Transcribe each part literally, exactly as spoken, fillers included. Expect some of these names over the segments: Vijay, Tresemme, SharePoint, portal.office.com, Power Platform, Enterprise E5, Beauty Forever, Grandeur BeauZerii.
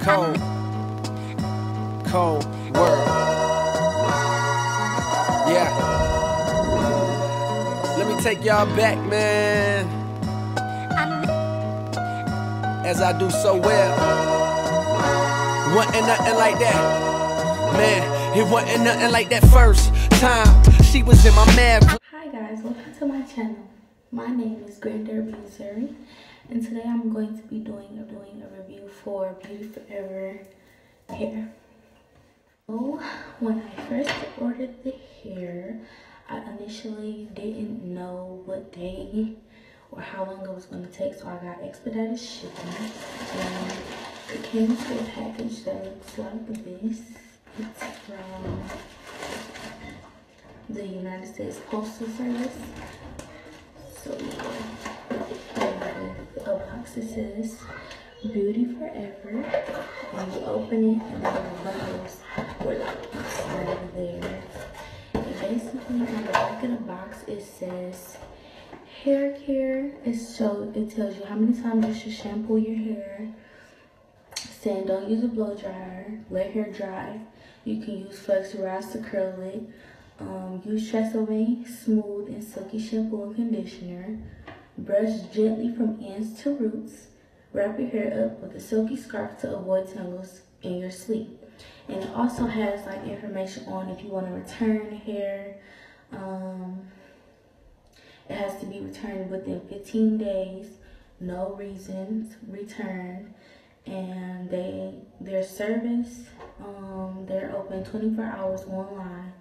Cold, cold world. Yeah. Let me take y'all back, man. As I do so well. Wasn't nothing like that, man. It wasn't nothing like that first time she was in my mad. Hi guys, welcome to my channel. My name is Grandeur BeauZerii, and today I'm going to be doing doing a review for Beauty Forever hair. So when I first ordered the hair, I initially didn't know what day or how long it was going to take, so I got expedited shipping, and it came to a package that looks like this. It's from the United States Postal Service. So the box, it says Beauty Forever. When you open it, and then the bundles were like inside there. And basically on the back of the box it says hair care. It shows, it tells you how many times you should shampoo your hair, saying don't use a blow dryer, let hair dry. You can use flex rods to curl it. Um, use Tresemme smooth and silky shampoo and conditioner. Brush gently from ends to roots. Wrap your hair up with a silky scarf to avoid tangles in your sleep. And it also has like information on if you want to return hair. Um, it has to be returned within fifteen days. No reasons returned. And they their service. Um, they're open twenty-four hours online.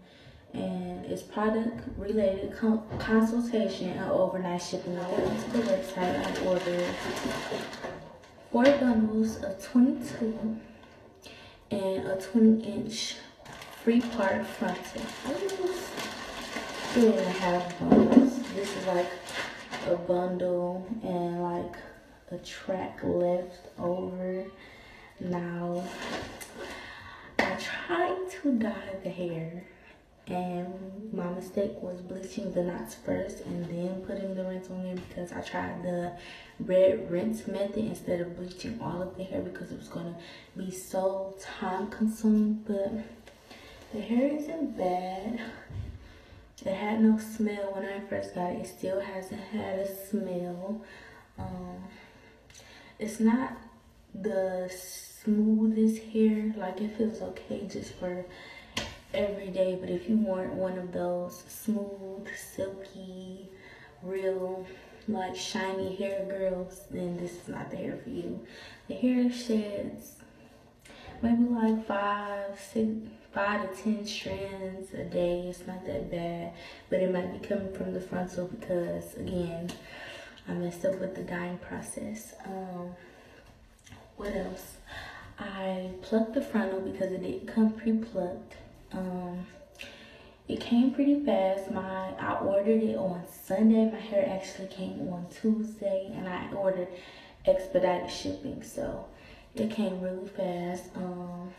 And it's product-related consultation and overnight shipping. I went to the website and ordered four bundles of twenty-two and a twenty-inch free part frontal. Two and a half bundles. This is like a bundle and like a track left over. Now, I tried to dye the hair, and my mistake was bleaching the knots first and then putting the rinse on there, because I tried the red rinse method instead of bleaching all of the hair because it was going to be so time consuming. But the hair isn't bad. It had no smell when I first got it. It still hasn't had a smell. Um, it's not the smoothest hair. Like, it feels okay just for every day, but if you want one of those smooth, silky, real, like shiny hair girls, then this is not the hair for you. The hair sheds maybe like five, six, five to ten strands a day. It's not that bad, but it might be coming from the frontal because, again, I messed up with the dyeing process. Um, what else? I plucked the frontal because it didn't come pre-plucked. Um, it came pretty fast. My I ordered it on Sunday. My hair actually came on Tuesday, and I ordered expedited shipping, so it came really fast. Um,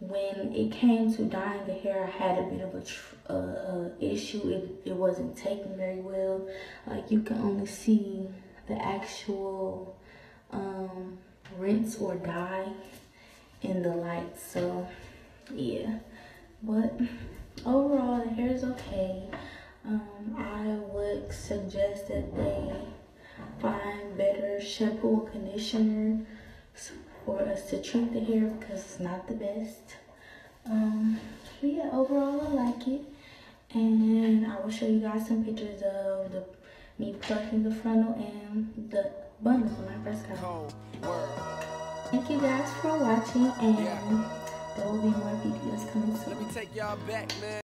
when it came to dyeing the hair, I had a bit of a tr uh, uh, issue. It, it wasn't taking very well. Like, you can only see the actual um, rinse or dye in the light, so yeah. But overall, the hair is okay. Um, I would suggest that they find better shampoo and conditioner for us to treat the hair, because it's not the best. Um, but yeah, overall, I like it, and I will show you guys some pictures of the me plucking the frontal and the bundles when I first got it. Thank you guys for watching, and there will be more videos coming soon. Let me take y'all back, man.